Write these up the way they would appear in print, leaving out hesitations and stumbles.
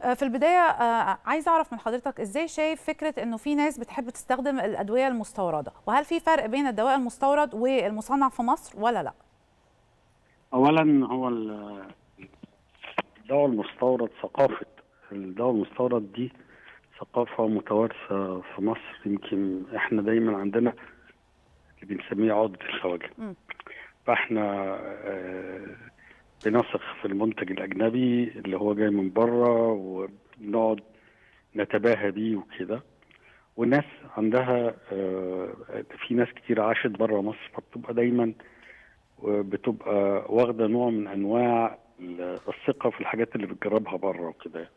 في البداية عايز أعرف من حضرتك إزاي شايف فكرة إنه في ناس بتحب تستخدم الأدوية المستوردة، وهل في فرق بين الدواء المستورد والمصنع في مصر ولا لأ؟ أولاً هو الدواء المستورد، ثقافة الدواء المستورد دي ثقافة متوارثة في مصر، يمكن إحنا دايماً عندنا اللي بنسميه عقدة الخواجة، فإحنا بنثق في المنتج الأجنبي اللي هو جاي من بره ونقعد نتباهى بيه وكده، والناس عندها في ناس كتير عاشت بره مصر فبتبقى دايما بتبقى واخده نوع من انواع الثقه في الحاجات اللي بتجربها بره وكده،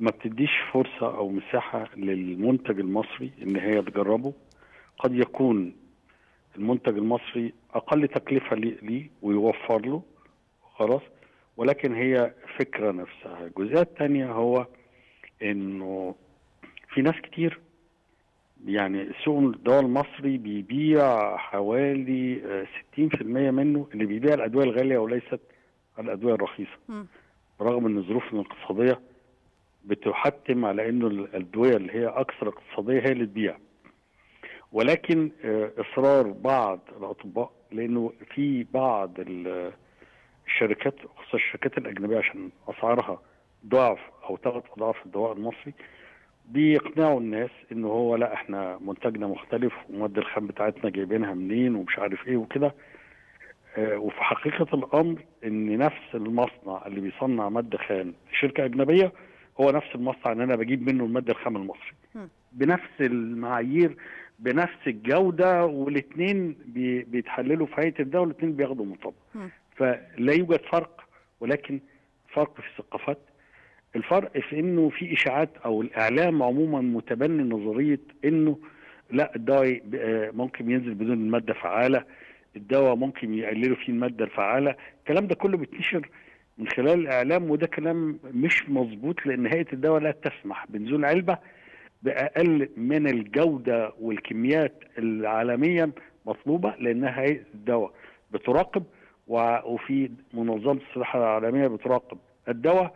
ما بتديش فرصه او مساحه للمنتج المصري ان هي تجربه. قد يكون المنتج المصري اقل تكلفه ليه ويوفر له خلاص، ولكن هي فكرة نفسها. الجزئية الثانية هو انه في ناس كتير يعني سوق الدواء المصري بيبيع حوالي 60% منه اللي بيبيع الأدوية الغالية وليست الأدوية الرخيصة، برغم ان ظروفنا الاقتصادية بتحتم على انه الأدوية اللي هي أكثر اقتصادية هي اللي تبيع، ولكن إصرار بعض الأطباء لأنه في بعض الشركات خصوصا الشركات الأجنبية عشان أسعارها ضعف أو 3 أضعاف الدواء المصري بيقنعوا الناس إن هو لا إحنا منتجنا مختلف ومواد الخام بتاعتنا جايبينها منين ومش عارف إيه وكده. وفي حقيقة الأمر إن نفس المصنع اللي بيصنع مادة خام شركة أجنبية هو نفس المصنع اللي أنا بجيب منه المادة الخام المصري بنفس المعايير بنفس الجودة، والاتنين بيتحللوا في هيئة الدواء والاتنين بياخدوا مطابق، فلا يوجد فرق، ولكن فرق في الثقافات. الفرق في انه في اشاعات او الاعلام عموما متبني نظريه انه لا الدواء ممكن ينزل بدون الماده فعاله، الدواء ممكن يقللوا فيه الماده الفعاله، الكلام ده كله بيتنشر من خلال الاعلام، وده كلام مش مظبوط لان هيئه الدواء لا تسمح بنزول علبه باقل من الجوده والكميات اللي عالميا مطلوبه، لانها هيئه الدواء بتراقب وفي منظمة الصحة العالمية بتراقب الدواء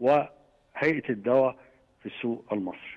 وهيئة الدواء في السوق المصري.